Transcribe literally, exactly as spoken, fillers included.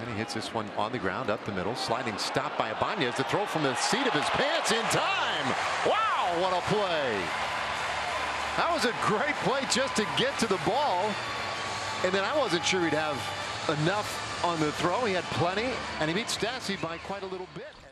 And he hits this one on the ground, up the middle. Sliding stop by Ibáñez. The throw from the seat of his pants in time. Wow, what a play. That was a great play just to get to the ball. And then I wasn't sure he'd have enough on the throw. He had plenty, and he beat Stassi by quite a little bit.